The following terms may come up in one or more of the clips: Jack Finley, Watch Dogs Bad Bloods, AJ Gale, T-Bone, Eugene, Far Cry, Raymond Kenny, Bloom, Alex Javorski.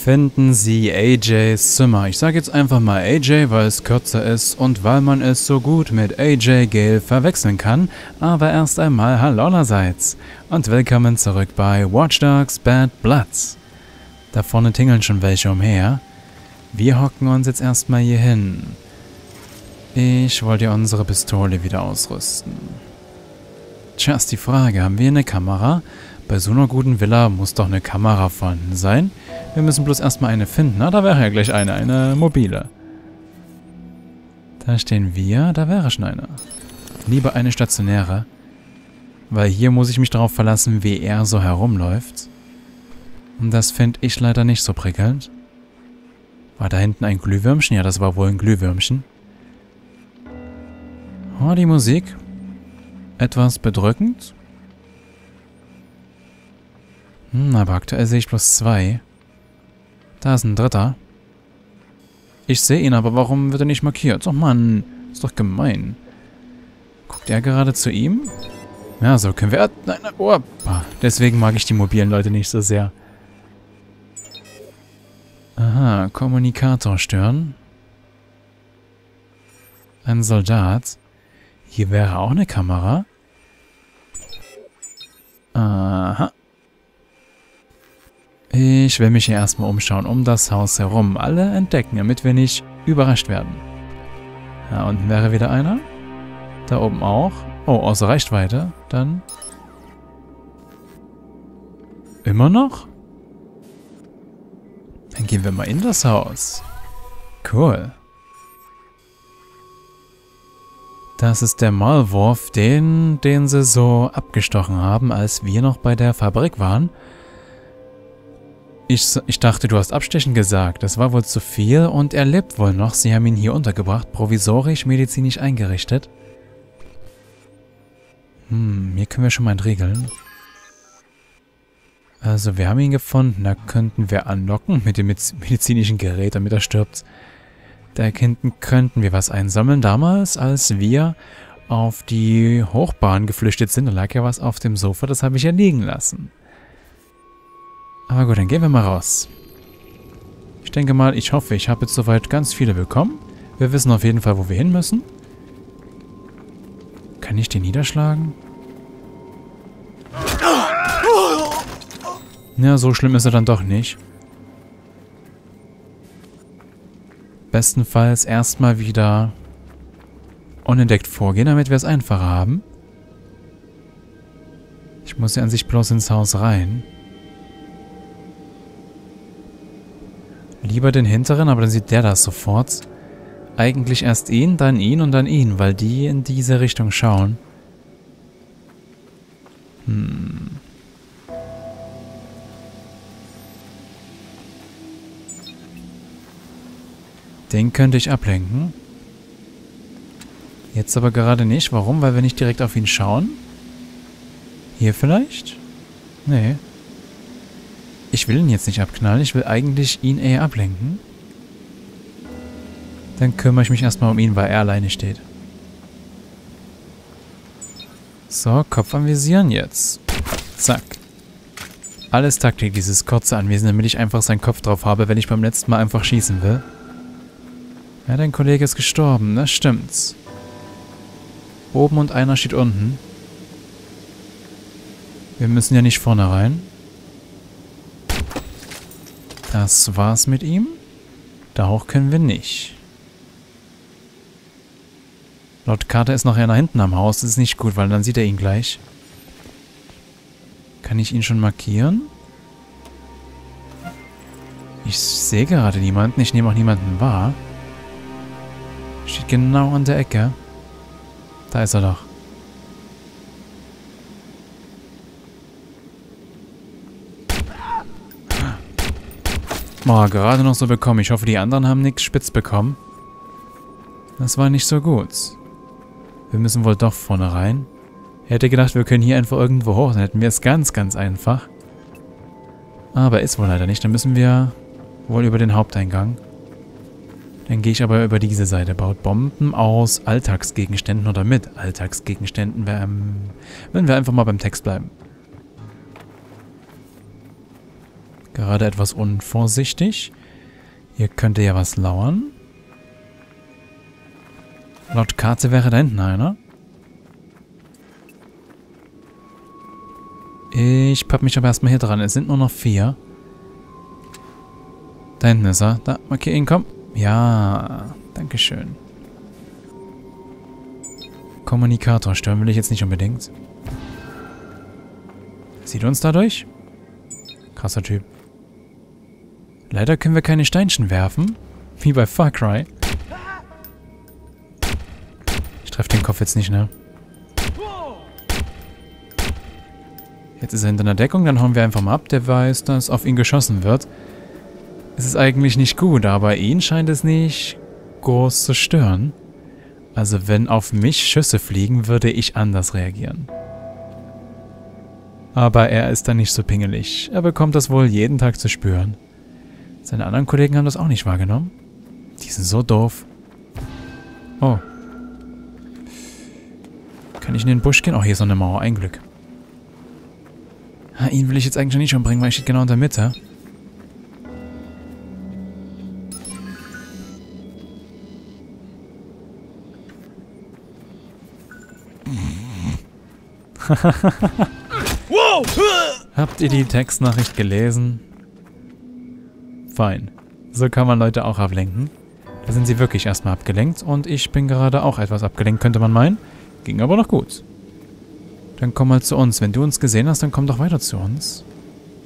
finden sie AJs Zimmer. Ich sage jetzt einfach mal AJ, weil es kürzer ist und weil man es so gut mit AJ Gale verwechseln kann. Aber erst einmal hallo allerseits und willkommen zurück bei Watch Dogs Bad Bloods. Da vorne tingeln schon welche umher. Wir hocken uns jetzt erstmal hier hin. Ich wollte ja unsere Pistole wieder ausrüsten. Tja, ist die Frage, haben wir eine Kamera? Bei so einer guten Villa muss doch eine Kamera vorhanden sein. Wir müssen bloß erstmal eine finden. Na, da wäre ja gleich eine mobile. Da stehen wir, da wäre schon eine. Lieber eine stationäre. Weil hier muss ich mich darauf verlassen, wie er so herumläuft. Und das finde ich leider nicht so prickelnd. War da hinten ein Glühwürmchen? Ja, das war wohl ein Glühwürmchen. Oh, die Musik. Etwas bedrückend. Hm, aber aktuell sehe ich bloß zwei. Da ist ein dritter. Ich sehe ihn, aber warum wird er nicht markiert? Doch Mann, ist doch gemein. Guckt er gerade zu ihm? Ja, so können wir... Nein, oh, deswegen mag ich die mobilen Leute nicht so sehr. Aha, Kommunikator stören. Ein Soldat. Hier wäre auch eine Kamera. Aha. Ich will mich hier erstmal umschauen, um das Haus herum. Alle entdecken, damit wir nicht überrascht werden. Da unten wäre wieder einer. Da oben auch. Oh, außer Reichweite. Dann. Immer noch? Dann gehen wir mal in das Haus. Cool. Das ist der Maulwurf, den sie so abgestochen haben, als wir noch bei der Fabrik waren. Ich dachte, du hast abstechen gesagt. Das war wohl zu viel und er lebt wohl noch. Sie haben ihn hier untergebracht, provisorisch, medizinisch eingerichtet. Hm, hier können wir schon mal entriegeln. Also, wir haben ihn gefunden. Da könnten wir anlocken mit dem medizinischen Gerät, damit er stirbt. Da hinten könnten wir was einsammeln. Damals, als wir auf die Hochbahn geflüchtet sind, da lag ja was auf dem Sofa, das habe ich ja liegen lassen. Aber gut, dann gehen wir mal raus. Ich denke mal, ich hoffe, ich habe jetzt soweit ganz viele bekommen. Wir wissen auf jeden Fall, wo wir hin müssen. Kann ich den niederschlagen? Ja, so schlimm ist er dann doch nicht. Bestenfalls erstmal wieder unentdeckt vorgehen, damit wir es einfacher haben. Ich muss ja an sich bloß ins Haus rein. Lieber den hinteren, aber dann sieht der das sofort. Eigentlich erst ihn und dann ihn, weil die in diese Richtung schauen. Hm. Den könnte ich ablenken. Jetzt aber gerade nicht. Warum? Weil wir nicht direkt auf ihn schauen? Hier vielleicht? Nee. Ich will ihn jetzt nicht abknallen, ich will eigentlich ihn eher ablenken. Dann kümmere ich mich erstmal um ihn, weil er alleine steht. So, Kopf anvisieren jetzt. Zack. Alles Taktik, dieses kurze Anvisieren, damit ich einfach seinen Kopf drauf habe, wenn ich beim letzten Mal einfach schießen will. Ja, dein Kollege ist gestorben, das stimmt's. Oben und einer steht unten. Wir müssen ja nicht vorne rein. Das war's mit ihm. Da hoch können wir nicht. Laut Karte ist noch einer hinten am Haus. Das ist nicht gut, weil dann sieht er ihn gleich. Kann ich ihn schon markieren? Ich sehe gerade niemanden. Ich nehme auch niemanden wahr. Steht genau an der Ecke. Da ist er doch. Oh, gerade noch so bekommen. Ich hoffe, die anderen haben nichts spitz bekommen. Das war nicht so gut. Wir müssen wohl doch vorne rein. Ich hätte gedacht, wir können hier einfach irgendwo hoch. Dann hätten wir es ganz, ganz einfach. Aber ist wohl leider nicht. Dann müssen wir wohl über den Haupteingang. Dann gehe ich aber über diese Seite. Baut Bomben aus Alltagsgegenständen oder mit Alltagsgegenständen. Wenn wir einfach mal beim Text bleiben. Gerade etwas unvorsichtig. Hier könnte ja was lauern. Laut Karte wäre da hinten einer. Ich papp mich aber erstmal hier dran. Es sind nur noch 4. Da hinten ist er. Da, markier ihn, komm. Ja, dankeschön. Kommunikator stören will ich jetzt nicht unbedingt. Sieht uns dadurch? Krasser Typ. Leider können wir keine Steinchen werfen. Wie bei Far Cry. Ich treffe den Kopf jetzt nicht, ne? Jetzt ist er hinter einer Deckung, dann hauen wir einfach mal ab. Der weiß, dass auf ihn geschossen wird. Es ist eigentlich nicht gut, aber ihn scheint es nicht groß zu stören. Also wenn auf mich Schüsse fliegen, würde ich anders reagieren. Aber er ist dann nicht so pingelig. Er bekommt das wohl jeden Tag zu spüren. Seine anderen Kollegen haben das auch nicht wahrgenommen. Die sind so doof. Oh. Kann ich in den Busch gehen? Oh, hier ist so eine Mauer. Ein Glück. Ha, ihn will ich jetzt eigentlich nicht umbringen, weil ich stehe genau in der Mitte. Habt ihr die Textnachricht gelesen? Fein. So kann man Leute auch ablenken. Da sind sie wirklich erstmal abgelenkt und ich bin gerade auch etwas abgelenkt, könnte man meinen. Ging aber noch gut. Dann komm mal zu uns. Wenn du uns gesehen hast, dann komm doch weiter zu uns.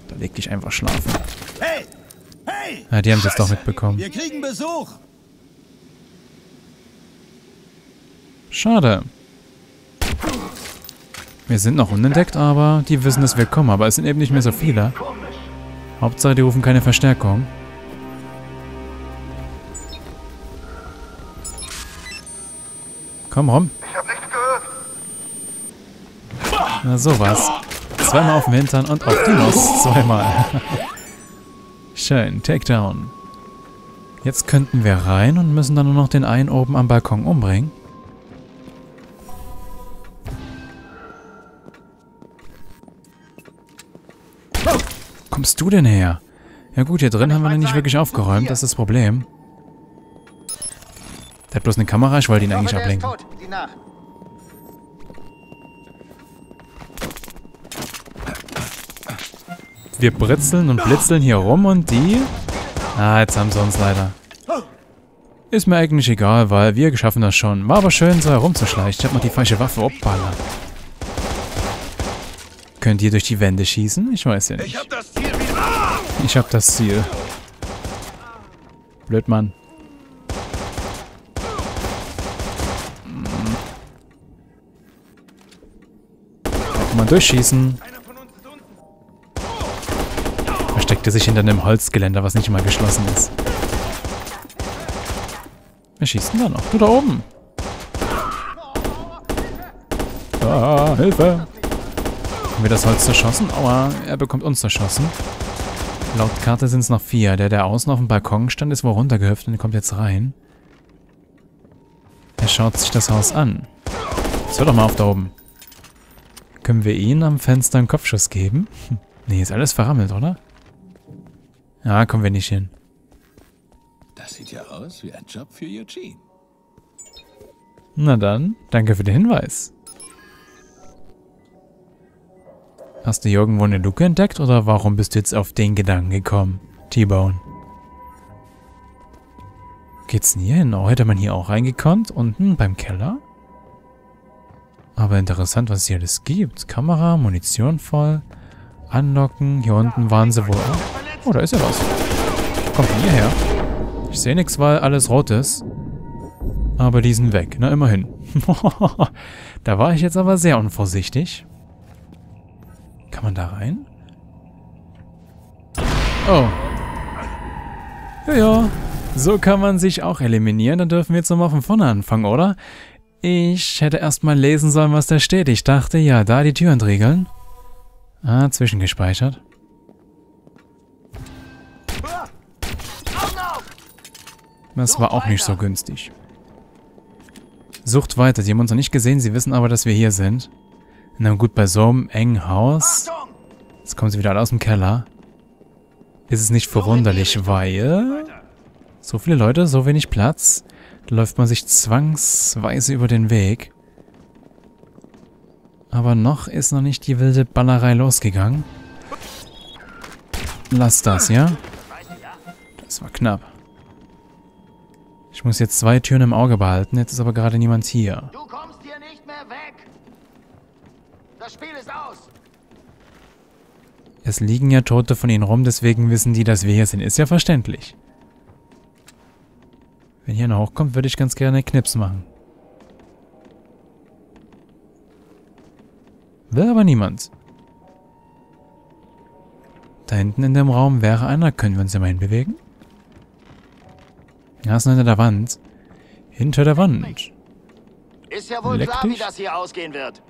Da leg dich einfach schlafen. Hey! Hey! Ja, die haben es jetzt doch mitbekommen. Wir kriegen Besuch! Schade. Wir sind noch unentdeckt, aber die wissen, dass wir kommen. Aber es sind eben nicht mehr so viele. Hauptsache, die rufen keine Verstärkung. Komm rum. Ich hab nichts gehört. Na sowas. Zweimal auf dem Hintern und auf die Nuss. Zweimal. Schön. Takedown. Jetzt könnten wir rein und müssen dann nur noch den einen oben am Balkon umbringen. Wo kommst du denn her? Ja gut, hier drin haben wir noch nicht wirklich aufgeräumt, das ist das Problem. Der hat bloß eine Kamera, ich wollte ihn eigentlich ablenken. Wir britzeln und blitzeln hier rum und die... Ah, jetzt haben sie uns leider. Ist mir eigentlich egal, weil wir schaffen das schon. War aber schön, so herumzuschleichen. Ich hab noch die falsche Waffe. Hoppala. Könnt ihr durch die Wände schießen? Ich weiß ja nicht. Ich hab das Ziel. Ich hab das Ziel. Blöd, Mann. Kann man durchschießen. Versteckt er sich hinter einem Holzgeländer, was nicht mal geschlossen ist. Wer schießt denn da noch? Du da oben. Ah, Hilfe. Haben wir das Holz zerschossen? Aua, er bekommt uns zerschossen. Laut Karte sind es noch 4. Der außen auf dem Balkon stand, ist wohl runtergehüpft und kommt jetzt rein. Er schaut sich das Haus an. Jetzt hör doch mal auf da oben. Können wir ihn am Fenster einen Kopfschuss geben? Nee, ist alles verrammelt, oder? Ja, kommen wir nicht hin. Das sieht ja aus wie ein Job für Eugene. Na dann, danke für den Hinweis. Hast du hier irgendwo eine Luke entdeckt oder warum bist du jetzt auf den Gedanken gekommen, T-Bone? Geht's denn hier hin? Oh, hätte man hier auch reingekonnt? Unten beim Keller? Aber interessant, was es hier alles gibt. Kamera, Munition voll, anlocken. Hier unten waren sie wohl auch. Oh, da ist ja was. Kommt von hierher. Ich sehe nichts, weil alles rot ist. Aber die sind weg. Na, immerhin. Da war ich jetzt aber sehr unvorsichtig. Kann man da rein? Oh. Ja, so kann man sich auch eliminieren. Dann dürfen wir jetzt nochmal von vorne anfangen, oder? Ich hätte erstmal lesen sollen, was da steht. Ich dachte, ja, da die Tür entriegeln. Ah, zwischengespeichert. Das war auch nicht so günstig. Sucht weiter. Die haben uns noch nicht gesehen. Sie wissen aber, dass wir hier sind. Na gut, bei so einem engen Haus. Jetzt kommen sie wieder alle aus dem Keller. ist es nicht verwunderlich, weil so viele Leute, so wenig Platz, da läuft man sich zwangsweise über den Weg. Aber noch ist noch nicht die wilde Ballerei losgegangen. Lass das, ja? Das war knapp. Ich muss jetzt zwei Türen im Auge behalten, jetzt ist aber gerade niemand hier. Du kommst hier nicht mehr weg. Das Spiel ist aus. Es liegen ja Tote von ihnen rum, deswegen wissen die, dass wir hier sind. Ist ja verständlich. Wenn hier einer hochkommt, würde ich ganz gerne Knips machen. Will aber niemand. Da hinten in dem Raum wäre einer. Können wir uns ja mal hinbewegen? Ja, ist noch hinter der Wand. Hinter der Wand. Ist ja wohl klar, wie das hier ausgehen wird.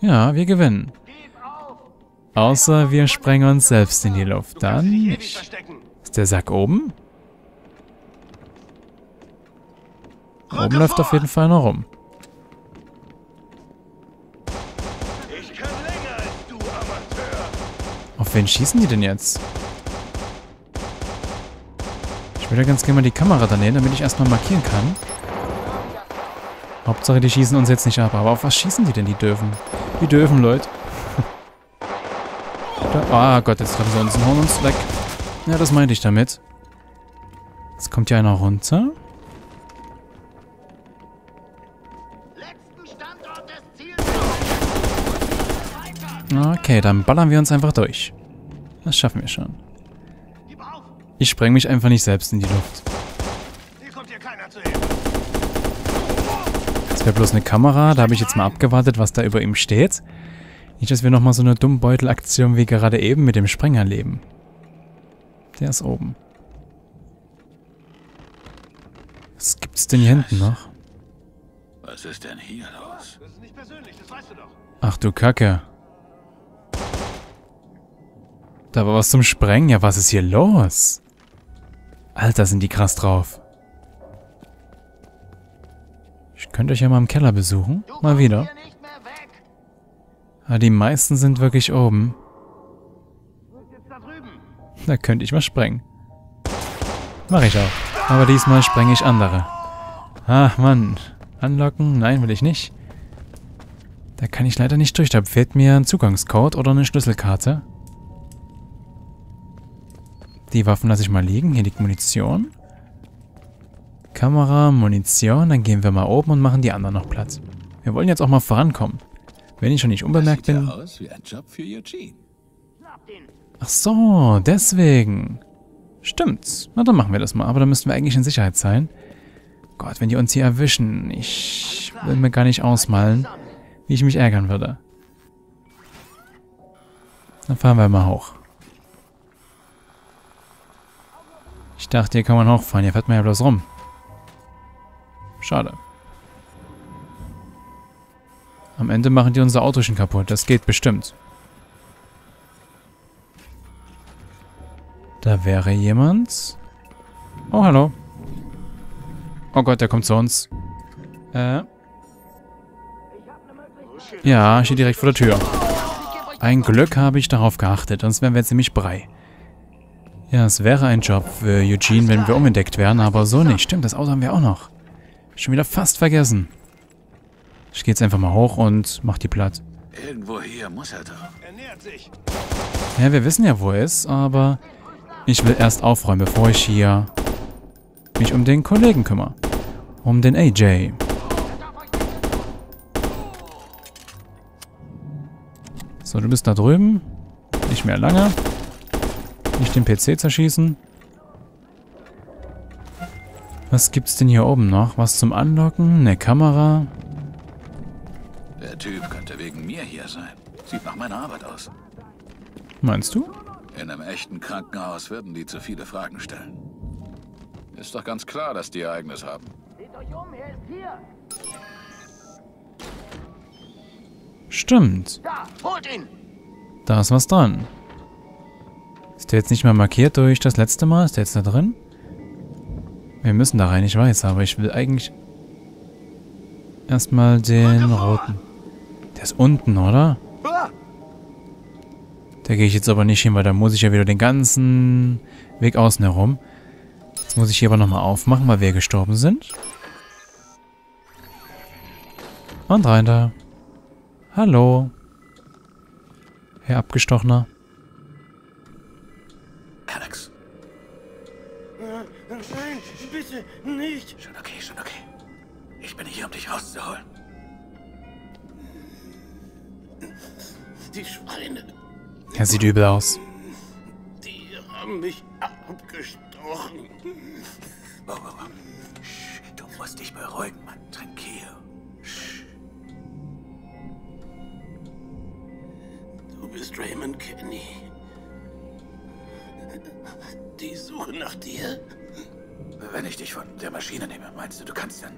Ja, wir gewinnen. Außer wir sprengen uns selbst in die Luft. Dann nicht. Ist der Sack oben? Oben läuft auf jeden Fall noch rum. Auf wen schießen die denn jetzt? Ich würde ganz gerne mal die Kamera daneben, damit ich erstmal markieren kann. Hauptsache, die schießen uns jetzt nicht ab. Aber auf was schießen die denn, die Döven? Die Döven, Leute. Ah Gott, jetzt treffen sie uns und hauen uns weg. Ja, das meinte ich damit. Jetzt kommt hier einer runter. Okay, dann ballern wir uns einfach durch. Das schaffen wir schon. Ich spreng mich einfach nicht selbst in die Luft. Das wäre bloß eine Kamera. Da habe ich jetzt mal abgewartet, was da über ihm steht. Nicht, dass wir nochmal so eine Dummbeutel-Aktion wie gerade eben mit dem Sprenger leben. Der ist oben. Was gibt's denn hier hinten noch? Was ist denn hier los? Das ist nicht persönlich, das weißt du doch. Ach du Kacke. Da war was zum Sprengen. Ja, was ist hier los? Alter, sind die krass drauf. Ich könnte euch ja mal im Keller besuchen. Mal wieder. Aber die meisten sind wirklich oben. Da könnte ich mal sprengen. Mache ich auch. Aber diesmal sprenge ich andere. Ach Mann. Anlocken? Nein, will ich nicht. Da kann ich leider nicht durch. Da fehlt mir ein Zugangscode oder eine Schlüsselkarte. Die Waffen lasse ich mal liegen. Hier liegt Munition. Kamera, Munition. Dann gehen wir mal oben und machen die anderen noch Platz. Wir wollen jetzt auch mal vorankommen. Wenn ich schon nicht unbemerkt bin. Das sieht ja aus wie ein Job für Eugene. Ach so, deswegen. Stimmt's. Na, dann machen wir das mal. Aber dann müssten wir eigentlich in Sicherheit sein. Gott, wenn die uns hier erwischen. Ich will mir gar nicht ausmalen, wie ich mich ärgern würde. Dann fahren wir mal hoch. Ich dachte, hier kann man hochfahren. Hier fährt man ja bloß rum. Schade. Am Ende machen die unser Auto schon kaputt. Das geht bestimmt. Da wäre jemand. Oh, hallo. Oh Gott, der kommt zu uns. Ja, steht direkt vor der Tür. Ein Glück habe ich darauf geachtet. Sonst wären wir jetzt ziemlich brei. Ja, es wäre ein Job für Eugene, wenn wir unentdeckt wären, aber so nicht. Stimmt, das Auto haben wir auch noch. Schon wieder fast vergessen. Ich gehe jetzt einfach mal hoch und mach die platt. Irgendwo hier muss er doch. Er nähert sich. Ja, wir wissen ja, wo er ist, aber ich will erst aufräumen, bevor ich hier mich um den Kollegen kümmere. Um den AJ. So, du bist da drüben. Nicht mehr lange. Nicht den PC zerschießen. Was gibt's denn hier oben noch? Was zum Anlocken? Eine Kamera? Der Typ könnte wegen mir hier sein. Sieht nach meiner Arbeit aus. Meinst du? In einem echten Krankenhaus würden die zu viele Fragen stellen. Ist doch ganz klar, dass die ihr eigenes haben. Seht euch um, er ist hier. Stimmt. Da, holt ihn. Da ist was dran. Ist der jetzt nicht mehr markiert durch das letzte Mal? Ist der jetzt da drin? Wir müssen da rein, ich weiß, aber ich will eigentlich erstmal den roten. Der ist unten, oder? Da gehe ich jetzt aber nicht hin, weil da muss ich ja wieder den ganzen Weg außen herum. Jetzt muss ich hier aber nochmal aufmachen, weil wir gestorben sind. Und rein da. Hallo. Herr Abgestochener. Alex. Nein, bitte nicht. Schon okay, schon okay. Ich bin hier, um dich rauszuholen. Die Schweine. Er sieht übel aus. Die haben mich abgestochen. Oh, oh, oh. Shh, du musst dich beruhigen, Mann. Tranquil. Du bist Raymond Kenny. Die suchen nach dir. Wenn ich dich von der Maschine nehme, meinst du, du kannst dann...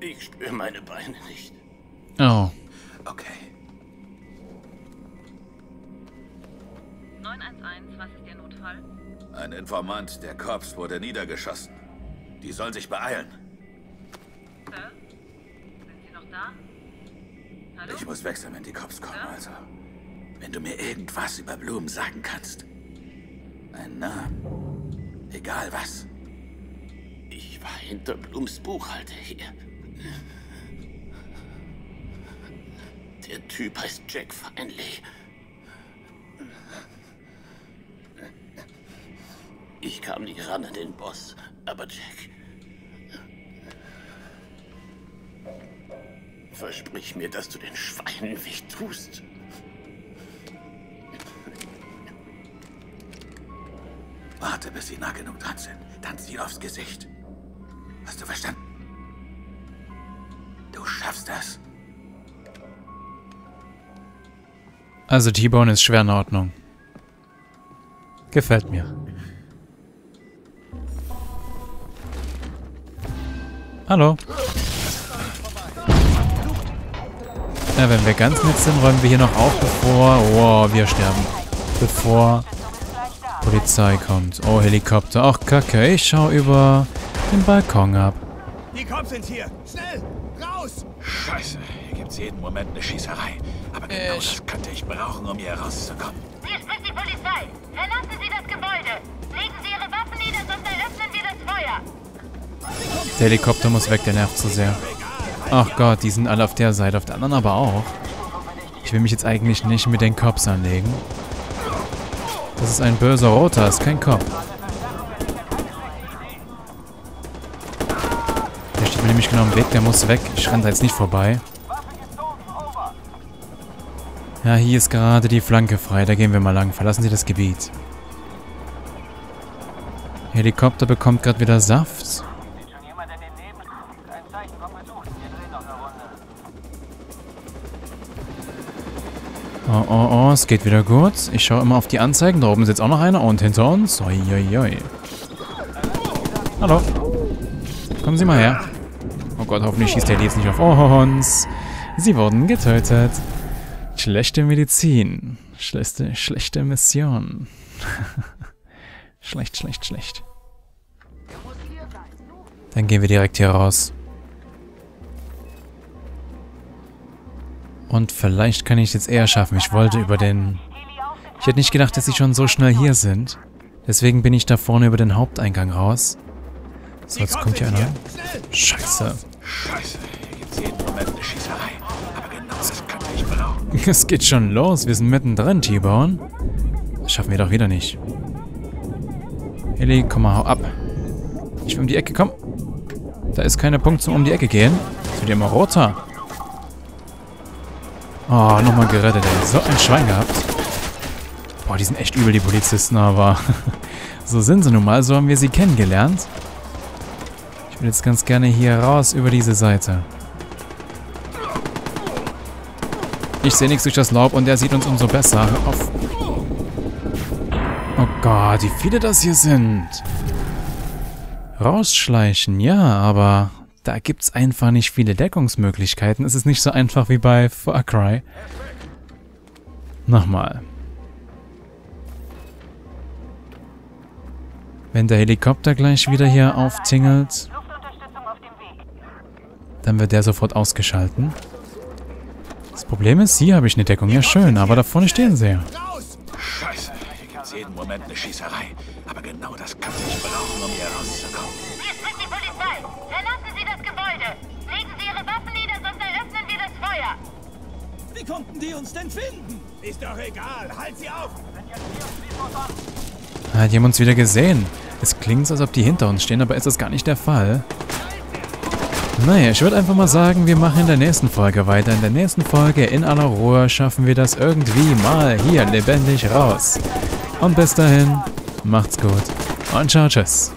Ich spüre meine Beine nicht. Oh. Okay. 911, was ist der Notfall? Ein Informant, der Korps wurde niedergeschossen. Die sollen sich beeilen. Sir? Sind Sie noch da? Hallo? Ich muss wechseln, wenn die Korps kommen, Sir? Also. Wenn du mir irgendwas über Bloom sagen kannst. Ein Name. Egal was. Ich war hinter Blooms Buchhalter hier. Der Typ heißt Jack Finley. Ich kam nicht ran an den Boss, aber Jack... Versprich mir, dass du den Schweinen wegtust. Warte, bis sie nah genug dran sind. Dann zieh aufs Gesicht. Hast du verstanden? Du schaffst das. Also T-Bone ist schwer in Ordnung. Gefällt mir. Hallo. Ja, wenn wir ganz nett sind, räumen wir hier noch auf, bevor... Wow, wir sterben. Bevor Polizei kommt. Oh, Helikopter. Ach, kacke. Ich schau über den Balkon ab. Die Cops sind hier. Schnell! Raus! Scheiße. Hier gibt's jeden Moment eine Schießerei. Aber genau das könnte ich brauchen, um hier rauszukommen. Wir sind die Polizei. Verlassen Sie das Gebäude. Legen Sie Ihre Waffen nieder, sonst eröffnen wir das Feuer. Der Helikopter muss weg, der nervt zu sehr. Ach Gott, die sind alle auf der Seite, auf der anderen aber auch. Ich will mich jetzt eigentlich nicht mit den Cops anlegen. Das ist ein böser Roter, ist kein Cop. Der steht mir nämlich genau im Weg, der muss weg. Ich renne da jetzt nicht vorbei. Ja, hier ist gerade die Flanke frei. Da gehen wir mal lang. Verlassen Sie das Gebiet. Helikopter bekommt gerade wieder Saft. Oh, oh, oh. Es geht wieder gut. Ich schaue immer auf die Anzeigen. Da oben sitzt auch noch einer. Und hinter uns. Oi, oi, oi. Hallo. Kommen Sie mal her. Oh Gott, hoffentlich schießt der jetzt nicht auf uns. Sie wurden getötet. Schlechte Medizin. Schlechte Mission. schlecht. Dann gehen wir direkt hier raus. Und vielleicht kann ich es jetzt eher schaffen. Ich wollte über den... Ich hätte nicht gedacht, dass sie schon so schnell hier sind. Deswegen bin ich da vorne über den Haupteingang raus. So, jetzt kommt hier einer. Scheiße. Scheiße. Hier gibt's jeden Moment eine Schießerei. Es geht schon los. Wir sind mittendrin, T-Bone. Das schaffen wir doch wieder nicht. Ellie, komm mal, hau ab. Ich will um die Ecke, komm. Da ist keine Punkt zum um die Ecke gehen. Das wird ja immer roter. Oh, nochmal gerettet, ey. So ein Schwein gehabt. Boah, die sind echt übel, die Polizisten, aber... so sind sie nun mal, so haben wir sie kennengelernt. Ich will jetzt ganz gerne hier raus über diese Seite. Ich sehe nichts durch das Laub und der sieht uns umso besser. Hör auf. Oh Gott, wie viele das hier sind. Rausschleichen, ja, aber da gibt's einfach nicht viele Deckungsmöglichkeiten. Es ist nicht so einfach wie bei Far Cry. Nochmal. Wenn der Helikopter gleich wieder hier auftingelt, dann wird der sofort ausgeschalten. Das Problem ist, hier habe ich eine Deckung. Ja, schön, aber da vorne stehen sie ja. Scheiße, hier gibt es jeden Moment eine Schießerei. Aber genau das kann ich brauchen, um hier rauszukommen. Hier spricht die Polizei. Verlassen Sie das Gebäude. Legen Sie Ihre Waffen nieder, sonst eröffnen wir das Feuer. Wie konnten die uns denn finden? Ist doch egal. Halt sie auf. Ah, die haben uns wieder gesehen. Es klingt so, als ob die hinter uns stehen, aber ist das gar nicht der Fall. Naja, ich würde einfach mal sagen, wir machen in der nächsten Folge weiter. In der nächsten Folge in aller Ruhe schaffen wir das irgendwie mal hier lebendig raus. Und bis dahin, macht's gut und ciao, tschüss.